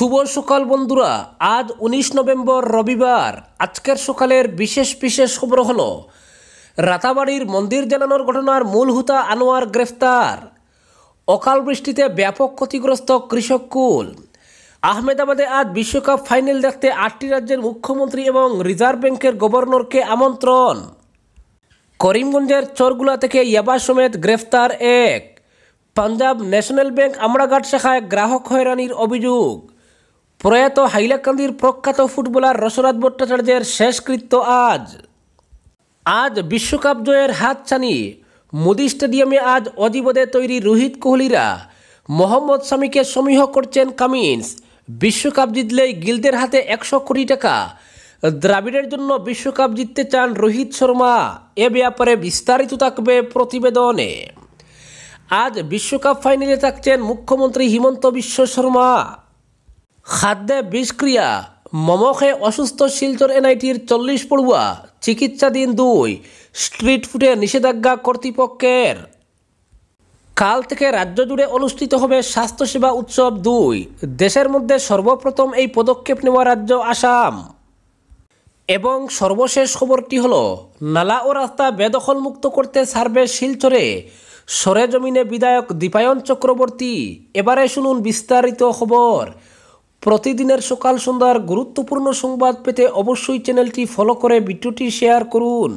शुभ सकाल बंधुरा आज 19 नवेम्बर रविवार आजकेर सकालेर विशेष विशेष खबर हलो राताबाड़ीर मंदिर जलानोर घटनार मूल हुता आनोयार ग्रेफ्तार अकाल बृष्टिते व्यापक क्षतिग्रस्त कृषककुल आहमेदाबादे आज विश्वकप फाइनल देखते 8टी राज्येर मुख्यमंत्री एवं रिजार्व बैंकेर गवर्नरके आमंत्रण करीमगंजेर चोरगुला थेके याबा समेत ग्रेफ्तार एक पंजाब नैशनल बैंक आमड़ाघाट शाखाय ग्राहक हैरानिर अभियोग प्रयात हाइलाकांदिर प्रख्यात फुटबलार रसराज भट्टाचार्यर शेषकृत्य आज आज विश्वकप जयेर हातछानी मोदी स्टेडियमे आज अजिबदे तैरी रोहित कोहलिरा मोहम्मद शामीके समीह करछेन कामिन्स विश्वकप जितलेई गिलदेर हाते 100 कोटी टाका द्राविड़ेर जन्य विश्वकप जितते चान रोहित शर्मा ए ब्यापारे विस्तारित थाकबे प्रतिबेदने आज विश्वकप फाइनले थाकछेन मुख्यमंत्री हिमंत बिश्व शर्मा खाद्य विषक्रिया ममखे असुस्थ शिलचर एनआईटीर 40 पड़ुआ चिकित्साधीन 2 स्ट्रीट फुडे निषेधाज्ञा कर्तृपक्षेर काल थेके राज्य जुड़े अनुष्ठित होबे स्वास्थ्य सेवा उत्सव 2 देशेर मध्ये सर्वप्रथम एई पदक्षेप नेওয়া राज्य आसाम एवं सर्वशेष खबरटी हलो नाला ओ रास्ता बेदखलमुक्त करते सार्वे शिलचरे सरेजमिने विधायक दीपायन चक्रवर्ती एबारे शुनुन विस्तारित खबर प्रतिदिनेर सकाल सन्ध्यार गुरुत्वपूर्ण संबाद पेते अवश्य चैनलटी फलो करे भिडियोटी शेयर करुन।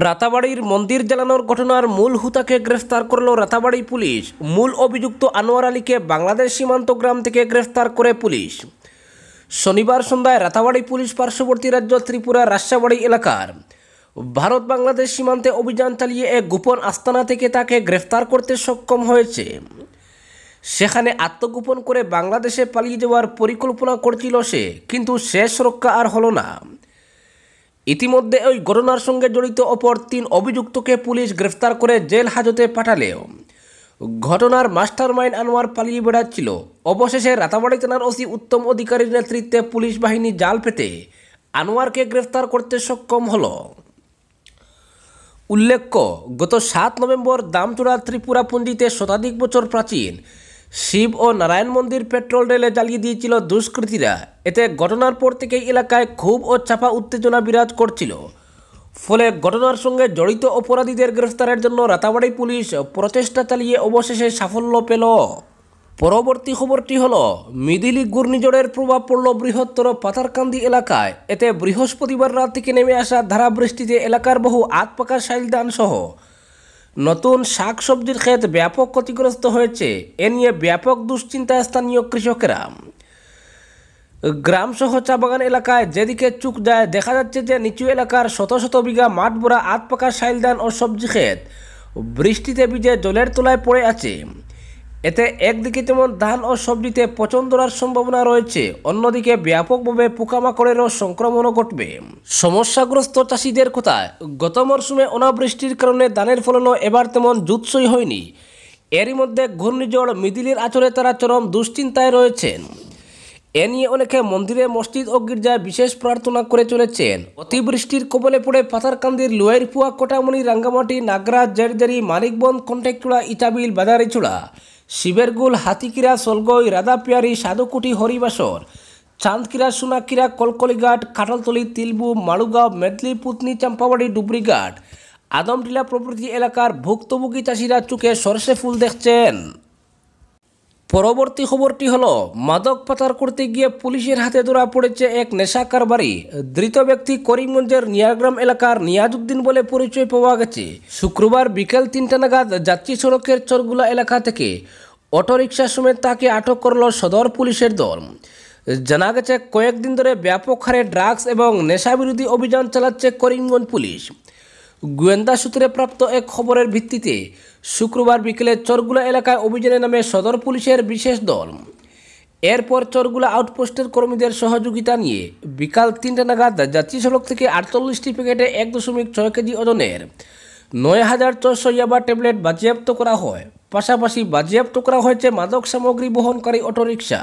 राताबाड़ीर मंदिर जलानोर घटनार मूल हुताके ग्रेफ्तार करलो राताबाड़ी पुलिस मूल अभियुक्त आनोयार आलीके बांग्लादेश सीमांत ग्राम थेके ग्रेफ्तार करे पुलिस शनिवार सन्ध्याय राताबाड़ी पुलिस पार्श्ववर्ती राज्य त्रिपुरा रास्याबाड़ी एलाकार भारत बांग्लादेश सीमांते अभियान चालिए एक गोपन आस्थाना थेके ताके ग्रेफ्तार करते सक्षम हयेछे सेखाने आत्मगोपन करे बांग्लादेशे पालिये जाओयार परिकल्पना करछिलो से किन्तु शेष रक्षा आर हलो ना इतिमध्ये ओई घटनार संगे जड़ित अपर 3 अभियुक्तके पुलिश ग्रेफ्तार करे जेल हाजते पाठालेओ घटनार मास्टारमाइंड आनोयार पालिये बेड़ाच्छिलो अवशेषे राताबाड़ी थानार ओसि उत्तम अधिकारीर नेतृत्वे पुलिश बाहिनी जाल पेते आनोयारके ग्रेफ्तार करते सक्षम हलो उल्लेख्य गत 7 नवेम्बर दामचूड़ा त्रिपुरापुंजीते शताधिक बचर प्राचीन शिव और नारायण मंदिर पेट्रोल रेले जालिए दिए दुष्कृतीरा एते घटनार पर थेके एलाकाय खूब और चापा उत्तेजना बिराज करछिल फले घटनार संगे जड़ित अपराधीदेर ग्रेफ्तारेर जन्य राताबाड़ी पुलिस प्रचेष्टा चालिए अवशेषे साफल्य पेल परवर्ती खबरटी हलो मिदिली घूर्णिझड़ेर प्रभाव पड़ल बृहत्तर पाथरकान्दी एलाकाय एते बृहस्पतिवार रात थेके नेमे आसा धारा बृष्टिते एलाकार बहु आतपाका शाइल धान सह नतून शाक सब्जिर खेत व्यापक क्षतिग्रस्त हयेछे ए निये व्यापक दुश्चिंताय स्थानीय कृषकेरा ग्राम सह चा बागान एलाकाय जेदिके चुक जाय देखा जाच्छे जे निचु एलाकार शत शत बिघा माठ भरा आतपाका शाइल धान और सब्जी खेत बृष्टिते भिजे जलेर तलाय पड़े आछे এতে একদিকে যেমন ধান ও সবজিতে পচন ধরার সম্ভাবনা রয়েছে অন্যদিকে ব্যাপকভাবে পোকামাকড়েরও সংক্রমণ ঘটবে সমস্যাগ্রস্ত চাষীদের কথা গত মরশুমে অনাবৃষ্টির কারণে ধানের ফলনও এবার তেমন জুতসই হয়নি এরই মধ্যে ঘূর্ণিঝড় মিদিলির আঁচড়ে তারা চরম দুশ্চিন্তায় রয়েছেন এ নিয়ে অনেকে মন্দিরে মসজিদ ও গির্জায় বিশেষ প্রার্থনা করে চলেছেন অতিবৃষ্টির কবলে পড়ে পাথারকান্দির লুয়াইরপুয়া কোটামণি রাঙ্গামাটি নাগরা জেরজারি মানিকবন্দ কন্টেকচুড়া ইটাবিল বাদারিচুড়া शिवेरगुल हाथीकिरा सोलगई राधापियारी साधुकुटी हरिबासर चांदकिरा सोनाकिरा कलकलीघाट काटलतली तिलबू मालुगाँव मेदली पुतनी चाम्पाबाड़ी डुबरीघाट आदमटीला प्रभृति एलाकार भुक्तभोगी चाषीरा चुके सर्षे फुल देखछेन परवर्ती खबरटी हलो मादक पाचार करते गिये पुलिशेर हाथे धरा पड़ेछे एक नेशा कारबारी धृत व्यक्ति करीमगंजेर नियाग्राम एलाकार नियाजुद्दीन बोले परिचय पावा गेछे शुक्रवार बिकेल 3टा नागाद जात्री सड़केर चोरगुला एलाका थेके अटोरिक्शा समेत ताके आटक करल सदर पुलिशेर दल जाना गेछे कयेकदिन धरे व्यापक हारे ड्राग्स एवं नेशा बिरोधी अभियान चालाच्छे करीमगंज पुलिश गोयेन्दा सूत्रे प्राप्त एक खबरेर भित्तिते शुक्रवार बिकेले चोरगुला एलाकाय अभियाने नामे सदर पुलिशेर विशेष दल एरपर चोरगुला आउटपोस्टेर कर्मीदेर सहयोगिता निये बिकाल 3टा नागाद जातीय सड़क थेके 48टी पैकेटे 1.6 केजी ओजनेर 9,400 याबा टैबलेट बाजेयाप्त करा हय पाशापाशि बाजेयाप्त करा हयेछे मादक सामग्री बहनकारी अटोरिक्शा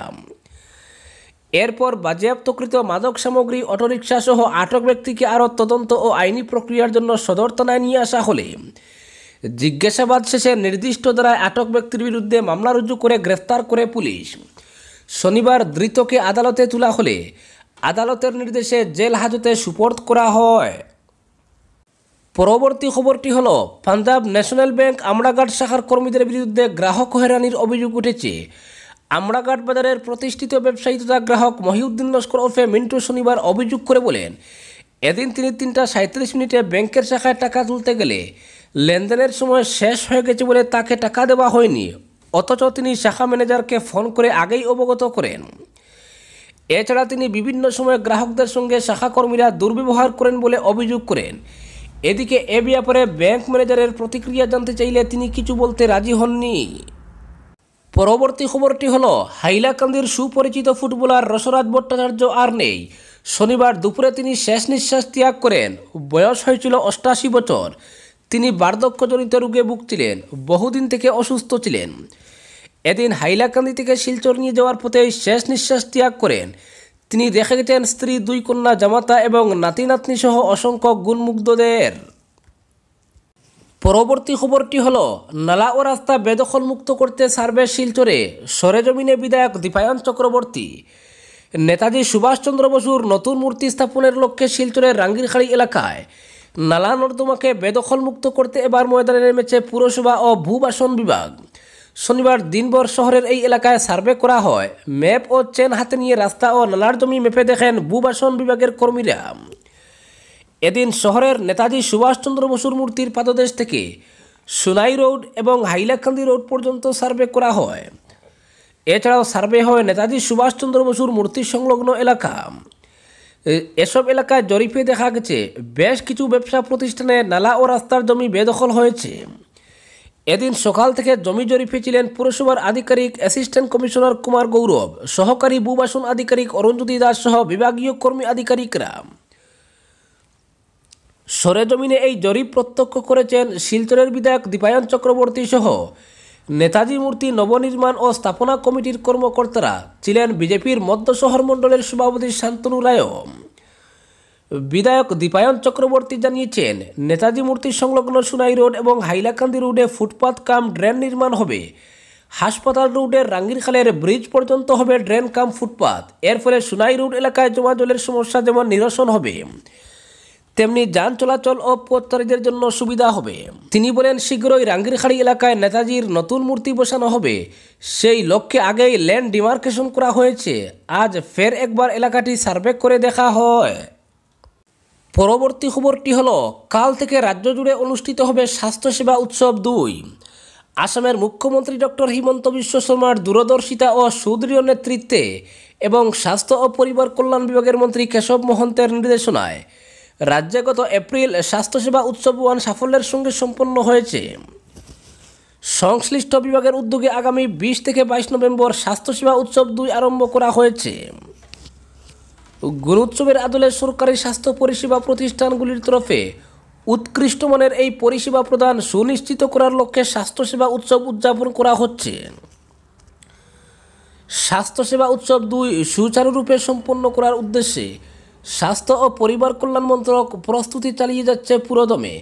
एरपर बाजेयाप्तकृत मादक सामग्री अटोरिक्शा सह आटक व्यक्तिके आरो तदन्त और आईनी प्रक्रियार जन्य सदर थानाय निये आसा हले जिज्ञासाबाद शेषे निर्दिष्ट धाराय आटक व्यक्तिर बिरुद्धे मामला रुजू करे ग्रेफ्तार करे पुलिश शनिवार धृत के आदालते तुला होले आदालतेर निर्देशे जेल हाजते सुपर्द करा हय। परवर्ती खबरटी हलो पंजाब न्याशनल बैंक आमड़ाघाट शाखार कर्मीदेर बिरुद्धे ग्राहक हैरानिर अभियोग उठेछे। आमड़ाघाट बाजारेर प्रतिष्ठित व्यवसायी तथा ग्राहक महिउद्दीन लस्कर उर्फे मिंटू शनिवार अभियोग करे बोलेन एदिन तिनि ৩টা ৩৭ মিনিটে बैंकेर शाखाय टाका तुलते गेले लेनदेनेर समय शेष हये गेछे बोले ताके टाका देवा हयनि, अथच तिनि शाखा मैनेजारके फोन करे आगेई अवगत करेन। एछाड़ा तिनि विभिन्न समय ग्राहकदेर संगे शाखाकर्मीरा दुर्व्यवहार करेन बोले अभियोग करेन। एदिके ए ब्यापारे बैंक मैनेजारेर प्रतिक्रिया जानते चाइले तिनि किछु बोलते राजी हननि। परवर्ती खबरटी हलो हाइलाकान्दिर सुपरिचित फुटबलार रसराज भट्टाचार्य आर नेई। शनिवार दुपुरे तिनि शेष निश्वास त्याग करेन। बयस हयेछिल ৮৮ বছর। तिनि बार्धक्यजनित रोगे भुगछिलेन, बहुदिन थेके असुस्थ छिलेन। एदिन हाइलाकान्दी थेके शिलचर निये जाओयार पथे शेष निश्वास त्याग करेन। तिनि देखे गेछेन स्त्री, 2 কন্যা, জামাতা এবং নাতি নাতনি সহ অসংখ্য গুণমুগ্ধদের। পরবর্তী খবরটি হলো নালা ও রাস্তা বেদখলমুক্ত করতে সার্ভে শিলচরে, সরেজমিনে বিধায়ক দীপায়ন চক্রবর্তী। নেতাজি সুভাষচন্দ্র বসুর নতুন মূর্তি স্থাপনের লক্ষ্যে শিলচরের রাঙ্গিরখাড়ি এলাকায় নালা নর্দমাকে বেদখলমুক্ত করতে এবার ময়দানে নেমেছে পুরসভা ও ভূবাসন বিভাগ। শনিবার দিনভর শহরের এই এলাকায় সার্ভে করা হয়। ম্যাপ ও চেন হাতে নিয়ে রাস্তা ও নালার জমি মেপে দেখেন ভূবাসন বিভাগের কর্মীরা। এদিন শহরের নেতাজি সুভাষচন্দ্র বসুর মূর্তির পাদদেশ থেকে সোনাই রোড এবং হাইলাকান্দি রোড পর্যন্ত সার্ভে করা হয়। এছাড়াও সার্ভে হয় নেতাজি সুভাষচন্দ্র বসুর মূর্তি সংলগ্ন এলাকা। এসব এলাকায় জরিপে দেখা গেছে বেশ কিছু ব্যবসা প্রতিষ্ঠানে নালা ও রাস্তার জমি বেদখল হয়েছে। এদিন সকাল থেকে জমি জরিপে ছিলেন পুরসভার আধিকারিক অ্যাসিস্ট্যান্ট কমিশনার কুমার গৌরব, সহকারী ভূবাসন আধিকারিক অরুণজ্যোতি দাস সহ বিভাগীয় কর্মী আধিকারিকরা। সরেজমিনে এই জরিপ প্রত্যক্ষ করেছেন শিলচরের বিধায়ক দীপায়ন চক্রবর্তী সহ নেতাজি মূর্তি নবনির্মাণ ও স্থাপনা কমিটির কর্মকর্তারা, ছিলেন বিজেপির মধ্য শহর মণ্ডলের সভাপতি শান্তনু রায়। বিধায়ক দীপায়ন চক্রবর্তী জানিয়েছেন নেতাজি মূর্তি সংলগ্ন সোনাই রোড এবং হাইলাকান্দি রোডে ফুটপাত কাম ড্রেন নির্মাণ হবে। হাসপাতাল রোডের রাঙ্গিরখালের ব্রিজ পর্যন্ত হবে ড্রেন কাম ফুটপাত। এর ফলে সোনাই রোড এলাকায় জমা জলের সমস্যা যেমন নিরসন হবে, তেমনি যান চলাচল ও পথচারীদের জন্য সুবিধা হবে। তিনি বলেন শীঘ্রই রাঙ্গিরখাড়ি এলাকায় নেতাজির নতুন মূর্তি বসানো হবে, সেই লক্ষ্যে আগেই ল্যান্ড ডিমার্কেশন করা হয়েছে। আজ ফের একবার এলাকাটি সার্ভে করে দেখা হয়। পরবর্তী খবরটি হলো কাল থেকে রাজ্য জুড়ে অনুষ্ঠিত হবে স্বাস্থ্যসেবা উৎসব ২। আসামের মুখ্যমন্ত্রী ডক্টর হিমন্ত বিশ্ব শর্মার দূরদর্শিতা ও সুদৃঢ় নেতৃত্বে এবং স্বাস্থ্য ও পরিবার কল্যাণ বিভাগের মন্ত্রী কেশব মহন্তের নির্দেশনায় রাজ্যে গত এপ্রিল স্বাস্থ্যসেবা উৎসব ১ সাফল্যের সঙ্গে সম্পন্ন হয়েছে। সংশ্লিষ্ট বিভাগের উদ্যোগে আগামী ২০ থেকে ২২ নভেম্বর স্বাস্থ্যসেবা উৎসব ২ আরম্ভ করা হয়েছে। গুণোৎসবের আদলে সরকারি স্বাস্থ্য পরিষেবা প্রতিষ্ঠানগুলির তরফে উৎকৃষ্ট মানের এই পরিষেবা প্রদান সুনিশ্চিত করার লক্ষ্যে স্বাস্থ্যসেবা উৎসব উদযাপন করা হচ্ছে। স্বাস্থ্যসেবা উৎসব ২ সুচারুরূপে সম্পন্ন করার উদ্দেশ্যে স্বাস্থ্য ও পরিবার কল্যাণ মন্ত্রক প্রস্তুতি চালিয়ে যাচ্ছে পুরোদমে।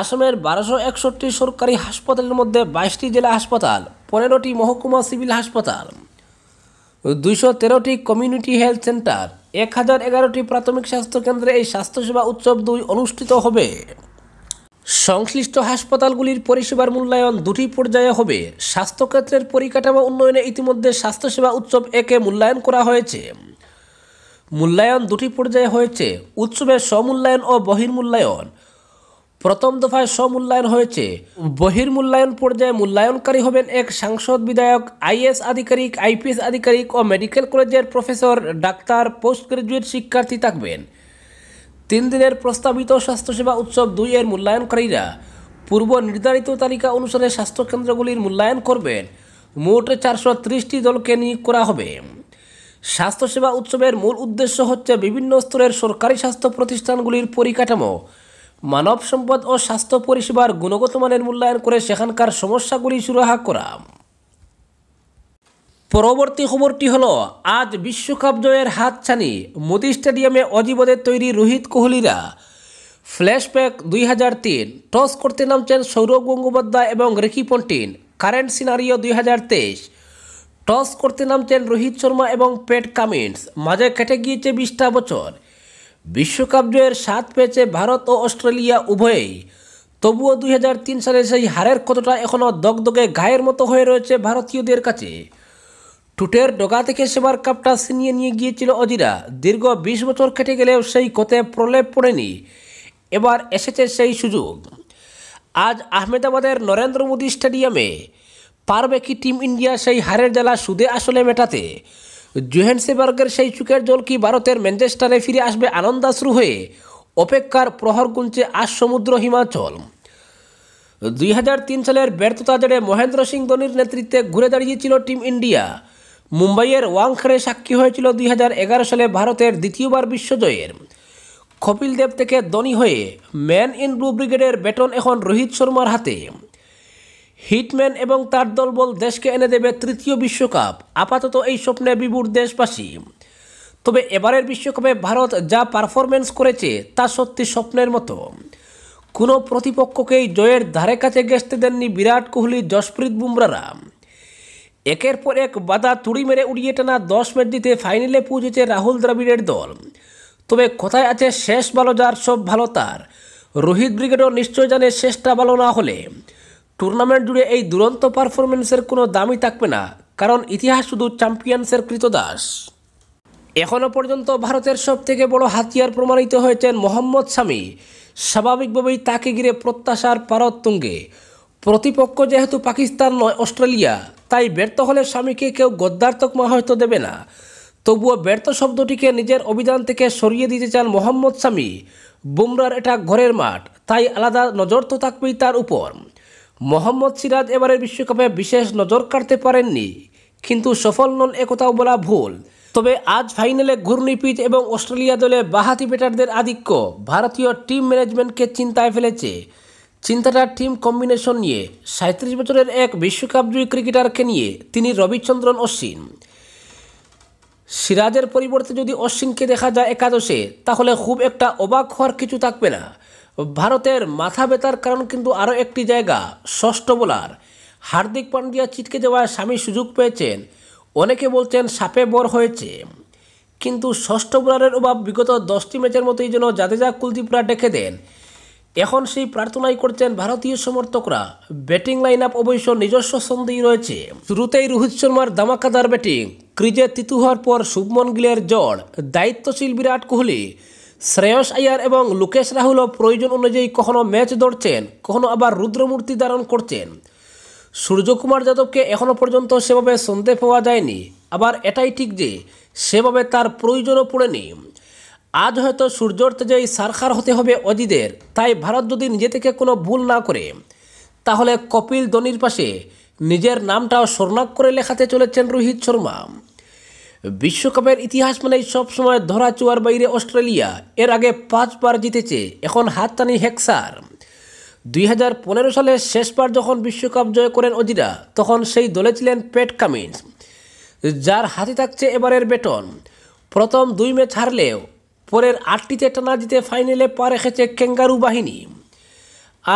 আসামের ১২৬১ সরকারি হাসপাতালের মধ্যে ২২টি জেলা হাসপাতাল, ১৫টি মহকুমা সিভিল হাসপাতাল, ২১৩টি কমিউনিটি হেলথ সেন্টার, ১০১১টি প্রাথমিক স্বাস্থ্যকেন্দ্রে এই স্বাস্থ্যসেবা উৎসব ২ অনুষ্ঠিত হবে। সংশ্লিষ্ট হাসপাতালগুলির পরিষেবার মূল্যায়ন ২টি পর্যায়ে হবে। স্বাস্থ্যক্ষেত্রের পরিকাঠামো উন্নয়নে ইতিমধ্যে স্বাস্থ্যসেবা উৎসব ১-এ মূল্যায়ন করা হয়েছে। মূল্যায়ন ২টি পর্যায়ে হয়েছে। উৎসবে স্বমূল্যায়ন ও বহির্মূল্যায়ন। প্রথম দফায় স্বমূল্যায়ন হয়েছে। বহির্মূল্যায়ন পর্যায়ে মূল্যায়নকারী হবেন এক সাংসদ, বিধায়ক, আইএস আধিকারিক, আইপিএস আধিকারিক ও মেডিকেল কলেজের প্রফেসর, ডাক্তার, পোস্ট গ্রাজুয়েট শিক্ষার্থী থাকবেন। ৩ দিনের প্রস্তাবিত স্বাস্থ্যসেবা উৎসব ২-এর মূল্যায়নকারীরা পূর্ব নির্ধারিত তালিকা অনুসারে স্বাস্থ্যকেন্দ্রগুলির মূল্যায়ন করবেন। মোট ৪৩০টি দলকে নিয়োগ করা হবে। স্বাস্থ্যসেবা উৎসবের মূল উদ্দেশ্য হচ্ছে বিভিন্ন স্তরের সরকারি স্বাস্থ্য প্রতিষ্ঠানগুলির পরিকাঠামো, মানব সম্পদ ও স্বাস্থ্য পরিষেবার গুণগত মানের মূল্যায়ন করে সেখানকার সমস্যাগুলি সুরাহা করা। পরবর্তী খবরটি হলো আজ বিশ্বকাপ জয়ের হাতছানি, মোদি স্টেডিয়ামে অজিবদের তৈরি রোহিত কোহলিরা। ফ্ল্যাশব্যাক ২০০৩, টস করতে নামছেন সৌরভ গঙ্গোপাধ্যায় এবং Ricky Ponting. Current scenario ২০২৩, toss करते नामছেন रोहित शर्मा और पैट कामिन्स। माझे केटे गिएছে 20টা বছর। বিশ্বকাপ জয়ের স্বাদ পেয়েছে भारत और অস্ট্রেলিয়া উভয়ই। তবুও 2003 সালে সেই হারের কতটা এখনো দগদগে গায়ের মতো হয়ে রয়েছে ভারতীয়দের কাছে। টুটের ডগা থেকে সেবার কাপটা ছিনিয়ে নিয়ে গিয়েছিল অজিরা। দীর্ঘ 20 বছর কেটে গেলেও সেই কোতে প্রলেপ পড়েনি। এবার এসেছে সেই সুযোগ। আজ আহমেদাবাদের নরেন্দ্র মোদি স্টেডিয়ামে পারবে কি টিম ইন্ডিয়া সেই হারের জ্বালা সুদে আসলে মেটাতে? জোহেন্সবার্গের সেই চুকের জল কি ভারতের ম্যানচেস্টারে ফিরে আসবে আনন্দাশ্রু হয়ে? অপেক্ষার প্রহর গুনছে আজ সমুদ্র হিমাচল। 2003 সালের ব্যর্থতা জেড়ে মহেন্দ্র সিং ধোনির নেতৃত্বে ঘুরে দাঁড়িয়েছিল টিম ইন্ডিয়া। মুম্বাইয়ের ওয়াংখড়ে সাক্ষী হয়েছিল 2011 সালে ভারতের দ্বিতীয়বার বিশ্বজয়ের। কপিল দেব থেকে ধোনি হয়ে ম্যান ইন ব্লু ব্রিগেডের ব্যাটন এখন রোহিত শর্মার হাতে। হিটম্যান এবং তার দলবল দেশকে এনে দেবে তৃতীয় বিশ্বকাপ। আপাতত এই স্বপ্নে বিভোর দেশবাসী। তবে এবারের বিশ্বকাপে ভারত যা পারফরমেন্স করেছে তা সত্যি স্বপ্নের মতো। কোনো প্রতিপক্ষকেই জয়ের ধারে কাছে ঘেঁষতে দেননি বিরাট কোহলি, জসপ্রীত বুমরারা। একের পর এক বাধা তুড়ি মেরে উড়িয়ে টানা 10 ম্যাচ জিতে ফাইনালে পৌঁছেছে রাহুল দ্রাবিড়ের দল। তবে কোথায় আছে শেষ ভালো যার সব ভালো তার? রোহিত ব্রিগেডও নিশ্চয় জানে শেষটা ভালো না হলে টুর্নামেন্ট জুড়ে এই দুরন্ত পারফরমেন্সের কোনো দামই থাকবে না, কারণ ইতিহাস শুধু চ্যাম্পিয়ন্সের কৃতদাস। এখনও পর্যন্ত ভারতের সবথেকে বড় হাতিয়ার প্রমাণিত হয়েছেন মোহাম্মদ শামি। স্বাভাবিকভাবেই তাকে ঘিরে প্রত্যাশার পারদ তুঙ্গে। প্রতিপক্ষ যেহেতু পাকিস্তান নয় অস্ট্রেলিয়া, তাই ব্যর্থ হলে শামিকে কেউ গদ্দার তকমা হয়তো দেবে না। তবুও ব্যর্থ শব্দটিকে নিজের অভিধান থেকে সরিয়ে দিতে চান মোহাম্মদ শামি। বুমরার এটা ঘরের মাঠ, তাই আলাদা নজর তো থাকবেই তার উপর। মোহাম্মদ সিরাজ এবারের বিশ্বকাপে বিশেষ নজর কাটতে পারেননি, কিন্তু সফল নন একথাও বলা ভুল। তবে আজ ফাইনালে ঘূর্ণি পিচ এবং অস্ট্রেলিয়া দলে বাঁহাতি ব্যাটারদের আধিক্য ভারতীয় টিম ম্যানেজমেন্টকে চিন্তায় ফেলেছে। চিন্তাটা টিম কম্বিনেশন নিয়ে। 37 বছরের এক বিশ্বকাপজয়ী ক্রিকেটারকে নিয়ে তিনি রবিচন্দ্রন অশ্বিন। সিরাজের পরিবর্তে যদি অশ্বিনকে দেখা যায় একাদশে, তাহলে খুব একটা অবাক হওয়ার কিছু থাকবে না। ভারতের মাথা ব্যথার কারণ কিন্তু আরও একটি জায়গা, ষষ্ঠ বোলার হার্দিক পান্ডিয়া ছিটকে যাওয়ায় শামি সুযোগ পেয়েছেন। অনেকে বলছেন সাপে বর হয়েছে, কিন্তু ষষ্ঠ বোলারের অভাব বিগত 10টি ম্যাচের মতোই যেন জাদেজা কুলদীপরা ডেকে দেন। এখন সেই প্রার্থনাই করছেন ভারতীয় সমর্থকরা। ব্যাটিং লাইন আপ অবশ্য নিজস্ব ছন্দেই রয়েছে। শুরুতেই রোহিত শর্মার ধামাকাদার ব্যাটিং, ক্রিজে তিতু হওয়ার পর শুভমন গিলের জড়, দায়িত্বশীল বিরাট কোহলি, শ্রেয়স আয়ার এবং লোকেশ রাহুলও প্রয়োজন অনুযায়ী কখনো ম্যাচ ধরছেন, কখনো আবার রুদ্রমূর্তি ধারণ করছেন। সূর্যকুমার যাদবকে এখনও পর্যন্ত সেভাবে সন্দেহ পাওয়া যায়নি। আবার এটাই ঠিক যে সেভাবে তার প্রয়োজনও পড়েনি। আজ হয়তো সূর্যর তেজেই সারখার হতে হবে অজিদের। তাই ভারত যদি নিজে থেকে কোনো ভুল না করে, তাহলে কপিল ধোনির পাশে নিজের নামটাও স্বর্ণাক করে লেখাতে চলেছেন রোহিত শর্মা। বিশ্বকাপের ইতিহাস মানেই সবসময় ধরাচুয়ার বাইরে অস্ট্রেলিয়া। এর আগে 5বার জিতেছে, এখন হাততানি হেক্সার। 2015 সালে শেষবার যখন বিশ্বকাপ জয় করেন অজিরা, তখন সেই দলে ছিলেন প্যাট কামিন্স, যার হাতে থাকছে এবারের ব্যাটন। প্রথম 2 ম্যাচ হারলেও পরের 8টিতে টানা জিতে ফাইনালে পা রেখেছে ক্যাঙ্গারু বাহিনী।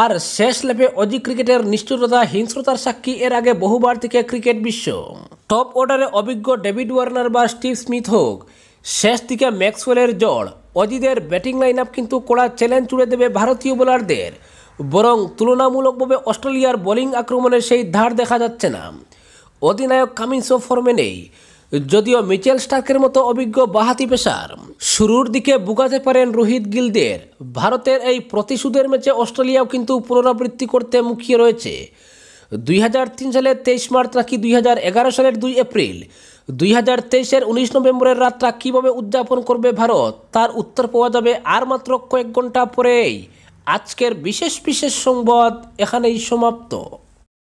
আর শেষ লেপে অজি ক্রিকেটের নিষ্ঠুরতা, হিংস্রতার সাক্ষী এর আগে বহুবার থেকে ক্রিকেট বিশ্ব। টপ অর্ডারে অভিজ্ঞ ডেভিড ওয়ার্নার বা স্টিভ স্মিথ হোক, শেষ দিকে ম্যাক্সওয়েলের জড়। অজিদের ব্যাটিং লাইন আপ কিন্তু কড়া চ্যালেঞ্জ ছুড়ে দেবে ভারতীয় বোলারদের। বরং তুলনামূলকভাবে অস্ট্রেলিয়ার বোলিং আক্রমণের সেই ধার দেখা যাচ্ছে না। অধিনায়ক কামিন্সও ফর্মে নেই, যদিও মিচেল স্টার্কের মতো অভিজ্ঞ বাঁহাতি পেসার শুরুর দিকে বুগাতে পারেন রোহিত গিলদের। ভারতের এই প্রতিশোধের ম্যাচে অস্ট্রেলিয়াও কিন্তু পুনরাবৃত্তি করতে মুখিয়ে রয়েছে। 2003 সালের 23 মার্চ নাকি 2011 সালের 2 এপ্রিল, 2023-এর 19 নভেম্বরের রাতটা কীভাবে উদযাপন করবে ভারত, তার উত্তর পাওয়া যাবে আর মাত্র কয়েক ঘন্টা পরেই। আজকের বিশেষ বিশেষ সংবাদ এখানেই সমাপ্ত।